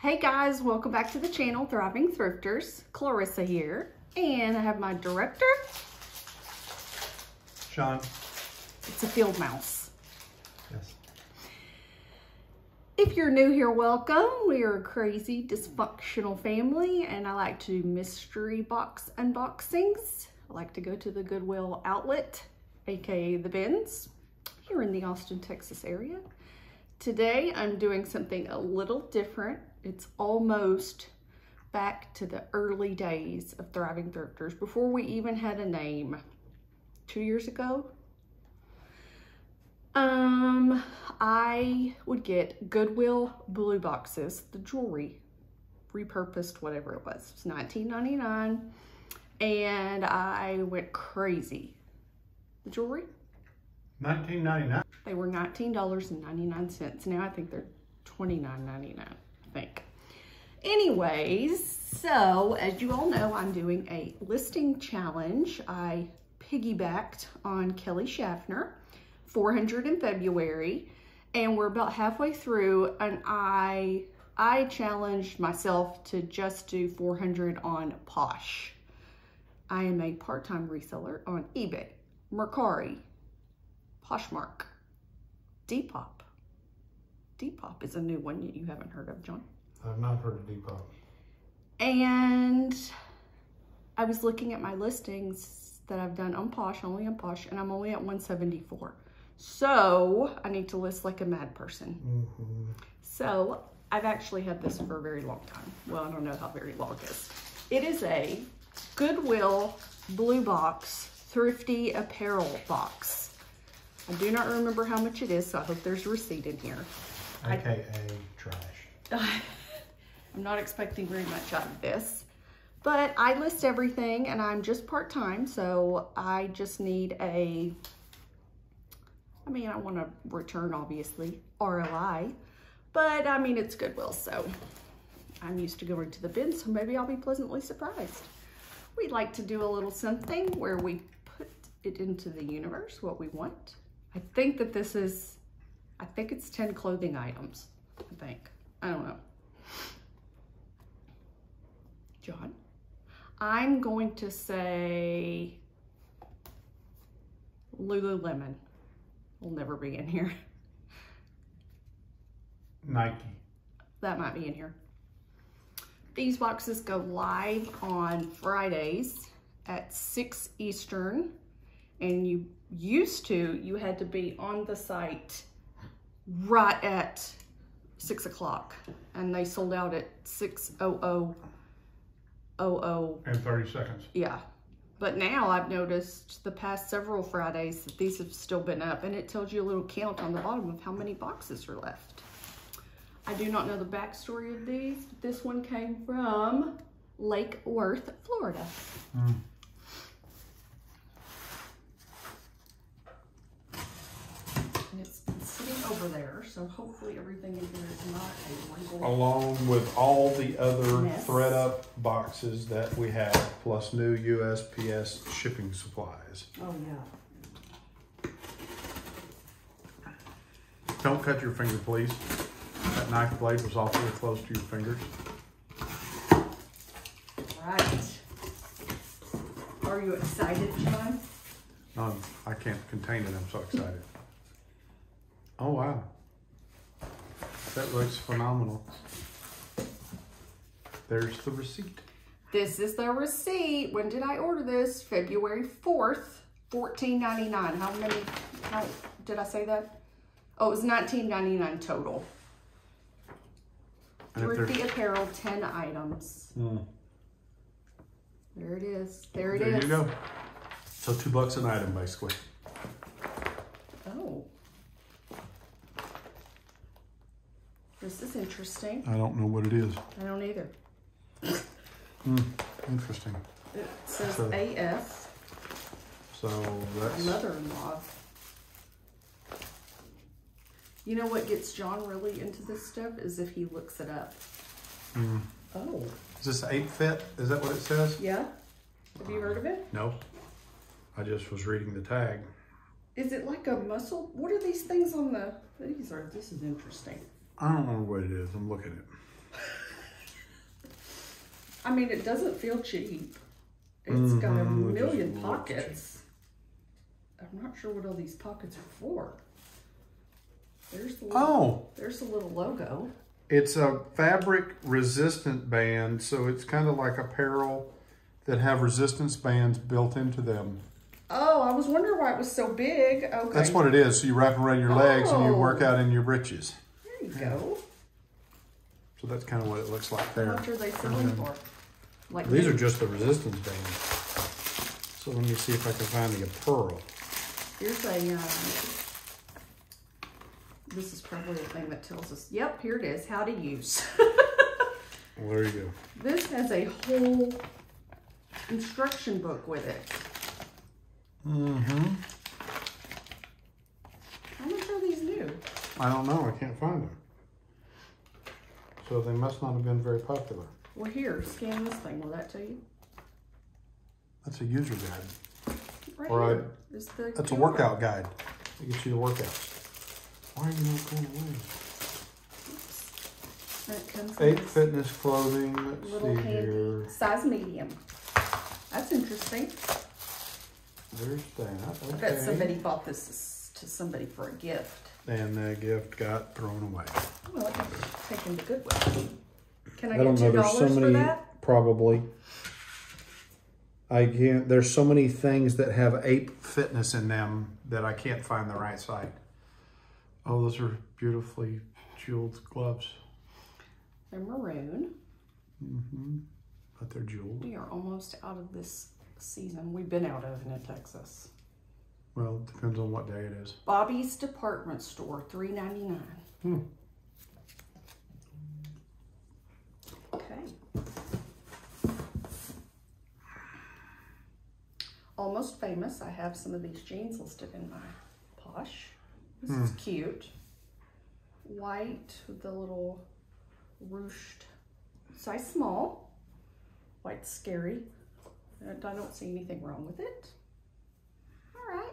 Hey guys, welcome back to the channel, Thriving Thrifters. Clarissa here, and I have my director. Sean. It's a field mouse. Yes. If you're new here, welcome. We are a crazy, dysfunctional family, and I like to do mystery box unboxings. I like to go to the Goodwill Outlet, aka the bins, here in the Austin, Texas area. Today, I'm doing something a little different. It's almost back to the early days of Thriving Thrifters, before we even had a name, 2 years ago. I would get Goodwill blue boxes, the jewelry, repurposed, whatever it was. It was $19.99, and I went crazy. The jewelry? $19.99. They were $19.99. Now I think they're $29.99, I think. Anyways, so as you all know, I'm doing a listing challenge. I piggybacked on Kelly Schaffner, 400 in February, and we're about halfway through, and I challenged myself to just do 400 on Posh. I am a part-time reseller on eBay, Mercari, Poshmark, Depop. Depop is a new one you haven't heard of, John. I've not heard of Depop. And I was looking at my listings that I've done on Posh, only on Posh, and I'm only at 174. So I need to list like a mad person. So I've actually had this for a very long time. Well, I don't know how very long it is. It is a Goodwill blue box, Thrifty Apparel box. I do not remember how much it is, so I hope there's a receipt in here. AKA trash. I'm not expecting very much out of this, but I list everything, and I'm just part-time, so I just need a, I mean, I want a return, obviously, ROI, but I mean, it's Goodwill, so I'm used to going to the bin, so maybe I'll be pleasantly surprised. We'd like to do a little something where we put it into the universe, what we want. I think that this is, I think it's 10 clothing items, I think. I don't know. John, I'm going to say Lululemon will never be in here. Nike. That might be in here. These boxes go live on Fridays at 6 Eastern, and you used to, you had to be on the site right at 6 o'clock, and they sold out at 6:00. And 30 seconds. Yeah. But now I've noticed the past several Fridays that these have still been up, and it tells you a little count on the bottom of how many boxes are left. I do not know the backstory of these, but this one came from Lake Worth, Florida. Over there, so hopefully everything in there is not a one. Along with all the other mess. Thread up boxes that we have, plus new USPS shipping supplies. Oh yeah. Don't cut your finger, please. That knife blade was awfully close to your fingers. Right. Are you excited, John? I can't contain it. I'm so excited. Oh, wow. That looks phenomenal. There's the receipt. This is the receipt. When did I order this? February 4th, $14.99. How did I say that? Oh, it was $19.99 total. Thrifty Apparel, 10 items. There it is. There it is. There you go. So $2 an item, basically. Oh. This is interesting. I don't know what it is. I don't either. Interesting. It says so, AF. So that's... mother-in-law. You know what gets John really into this stuff is if he looks it up. Oh. Is this Ape Fit? Is that what it says? Yeah. Have you heard of it? No. I just was reading the tag. Is it like a muscle? What are these things on the... These are... This is interesting. I don't know what it is. I'm looking at it. I mean, it doesn't feel cheap. It's got a million pockets. I'm not sure what all these pockets are for. There's the little, there's the little logo. It's a fabric resistant band, so it's kind of like apparel that have resistance bands built into them. Oh, I was wondering why it was so big. Okay. That's what it is. So you wrap around your legs and you work out in your britches. There you go. So that's kind of what it looks like there. How much are they selling for? Like these are just the resistance bands. So let me see if I can find the apparel. Here's a, this is probably the thing that tells us, yep, here it is, how to use. Well, there you go. This has a whole instruction book with it. Mm-hmm. How much are these new? I don't know, I can't find them. So they must not have been very popular. Well, here, scan this thing. Will that tell you? That's a user guide. Right. Or a, that's a workout guide. It gets you to workouts. Why are you not going away? Ape Fitness clothing. Let's see here. Size medium. That's interesting. There's that. Okay. I bet somebody bought this to somebody for a gift. And that gift got thrown away. Well, it's taken to Goodwill. Can I get $2 for that? Probably. I can't. There's so many things that have Ape Fitness in them that I can't find the right side. Oh, those are beautifully jeweled gloves. They're maroon. Mm-hmm. But they're jeweled. We are almost out of this season. We've been out of it in Texas. Well, it depends on what day it is. Bobby's Department Store, $3.99. Hmm. Almost Famous. I have some of these jeans listed in my Posh. This is cute. White with the little ruched size small. White's scary. I don't see anything wrong with it. All right.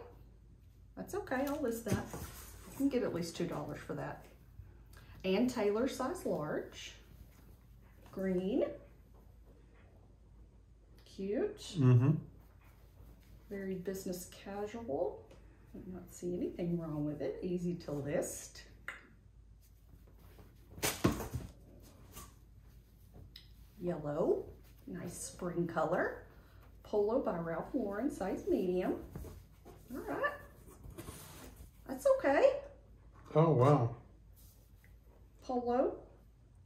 That's okay. I'll list that. You can get at least $2 for that. Ann Taylor, size large. Green. Cute. Mm-hmm. Very business casual. I do not see anything wrong with it. Easy to list. Yellow, nice spring color. Polo by Ralph Lauren, size medium. All right, that's okay. Oh wow. Polo.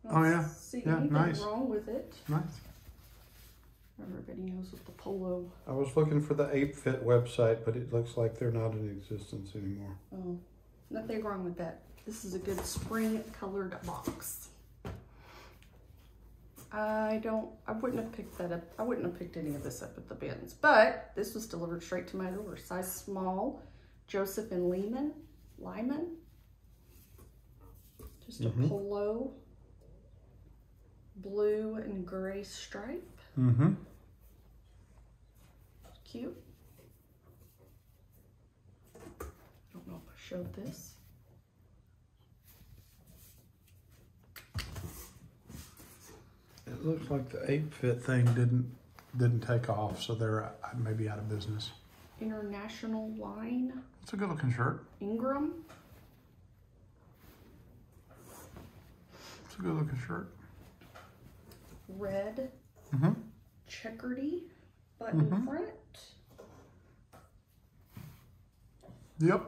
Oh yeah. See anything wrong with it? Nice. Everybody knows what the polo. I was looking for the Ape Fit website, but it looks like they're not in existence anymore. Oh, nothing wrong with that. This is a good spring-colored box. I wouldn't have picked that up. I wouldn't have picked any of this up at the bins, but this was delivered straight to my door. Size small, Joseph and Lehman. Just a polo, blue and gray stripe. Mm-hmm. Cute. I don't know if I showed this. It looks like the Ape Fit thing didn't take off, so they're maybe out of business. International line. It's a good looking shirt. Ingram. It's a good looking shirt. Red. Mm-hmm. Checkered-y button front. Yep.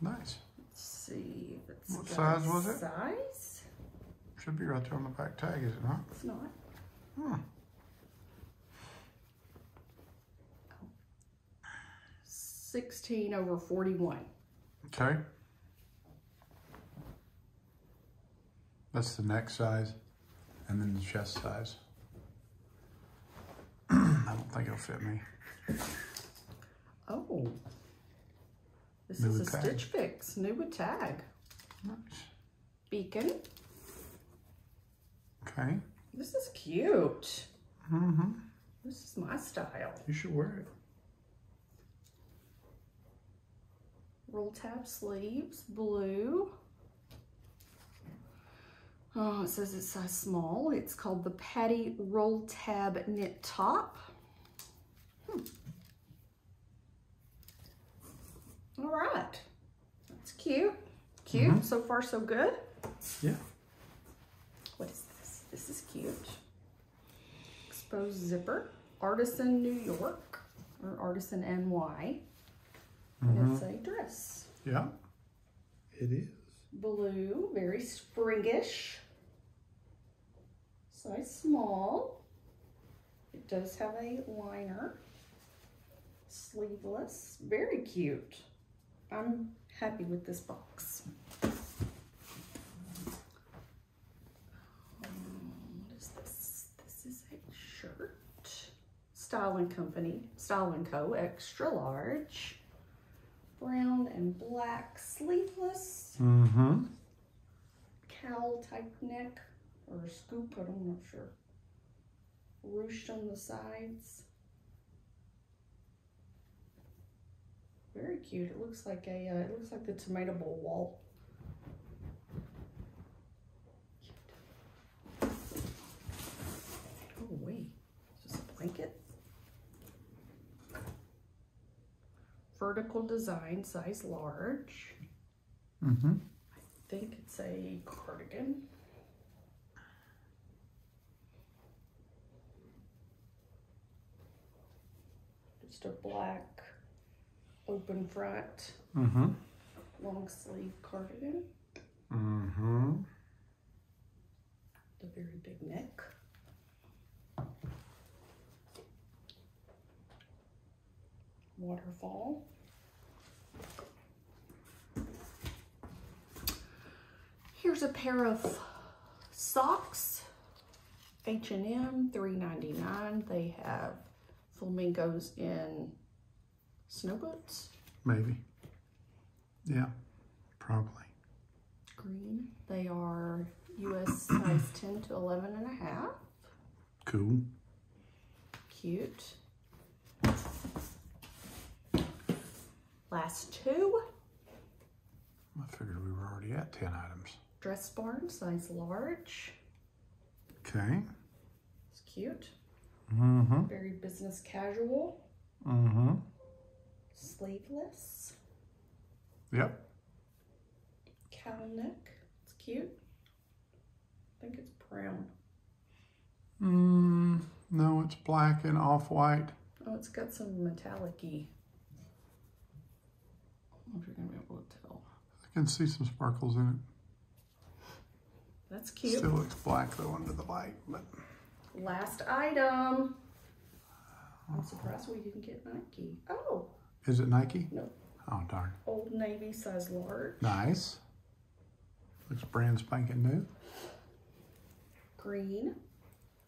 Nice. Let's see. What size was it? Size? Should be right there on the back tag, is it not? It's not. Hmm. Oh. 16/41. Okay. That's the neck size. And then the chest size. I don't think it'll fit me. Oh. This is a Stitch Fix. New with tag. Nice. Beacon. Okay. This is cute. Mm-hmm. This is my style. You should wear it. Roll tab sleeves. Blue. Oh, it says it's size small. It's called the Patty Roll Tab Knit Top. All right, that's cute. Cute, so far so good. Yeah. What is this? This is cute. Exposed zipper, Artisan New York, or Artisan NY. And it's a dress. Yeah, it is. Blue, very springish. Size small. It does have a liner. Sleeveless, very cute. I'm happy with this box. What is this? This is a shirt. Style & Co, extra large. Brown and black, sleeveless. Cowl type neck or a scoop, I'm not sure. Ruched on the sides. Very cute. It looks like a it looks like the tomato bowl wall. Cute. Oh wait, is this a blanket? Vertical design, size large. I think it's a cardigan. Just a black open front, long sleeve cardigan. The very big neck. Waterfall. Here's a pair of socks, H&M, $3.99. They have flamingos in snow boots? Maybe. Yeah, probably. Green. They are US size 10 to 11 and a half. Cool. Cute. Last two. I figured we were already at 10 items. Dress Barn, size large. Okay. It's cute. Very business casual. Sleeveless. Yep. Cowl neck. It's cute. I think it's brown. No, it's black and off-white. Oh, it's got some metallic-y. I don't know if you're going to be able to tell. I can see some sparkles in it. That's cute. Still looks black, though, under the light. But last item. I'm surprised we didn't get Nike. Oh. Is it Nike? No. Oh, darn. Old Navy, size large. Nice. Looks brand spanking new. Green.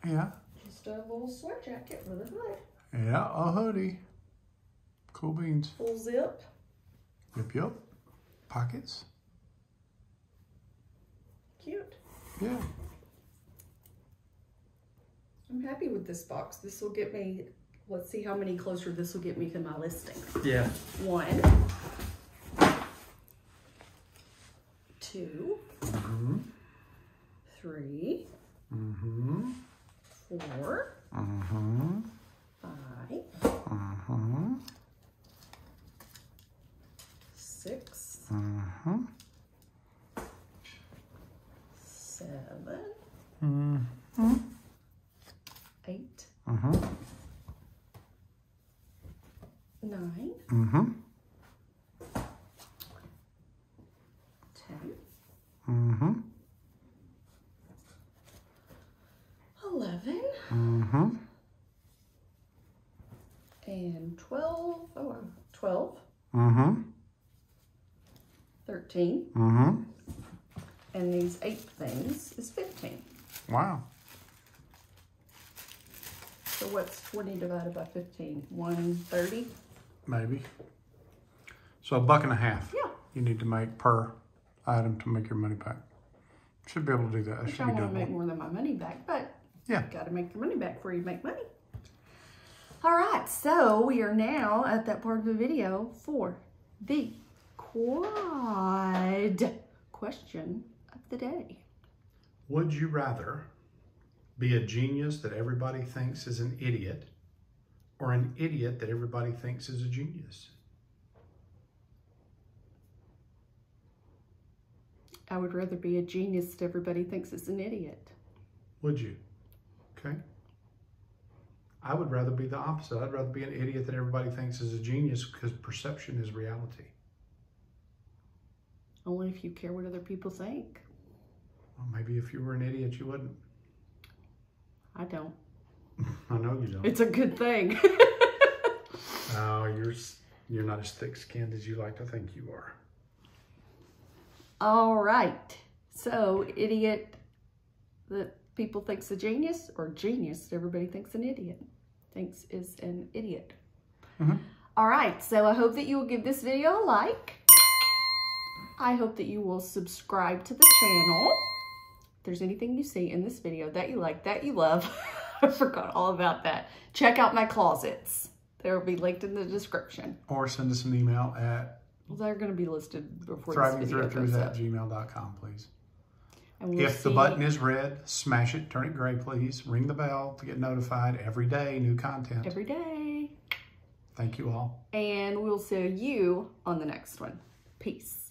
Yeah. Just a little sweat jacket with a hood. Yeah, a hoodie. Cool beans. Full zip. Yep, yep. Pockets. Cute. Yeah. I'm happy with this box. This will get me... Let's see how many closer this will get me to my listing. Yeah. 1, 2, three, 4, 5, 6, 7, 8, 9, 10, 11, and 12, 12, 13, and these 8 things is 15. Wow. So what's 20 divided by 15? 130? Maybe. So $1.50. Yeah. You need to make per item to make your money back. Should be able to do that. I want to make more than my money back, but yeah, got to make your money back before you make money. All right, so we are now at that part of the video for the quad question of the day. Would you rather be a genius that everybody thinks is an idiot, or an idiot that everybody thinks is a genius? I would rather be a genius that everybody thinks is an idiot. Would you? Okay. I would rather be the opposite. I'd rather be an idiot that everybody thinks is a genius, because perception is reality. Only if you care what other people think. Well, maybe if you were an idiot, you wouldn't. I don't. I know you don't. It's a good thing. Oh, you're not as thick-skinned as you like to think you are. All right. So, idiot that people thinks a genius, or genius that everybody thinks an idiot thinks is an idiot. Mm-hmm. All right. So, I hope that you will give this video a like. I hope that you will subscribe to the channel. If there's anything you see in this video that you like, that you love, I forgot all about that. Check out my closets. They'll be linked in the description. Or send us an email at... Well, they're going to be listed before this video goes up. thrivingthrifters@gmail.com, please. And we'll if see. The button is red, smash it. Turn it gray, please. Ring the bell to get notified every day. New content. Every day. Thank you all. And we'll see you on the next one. Peace.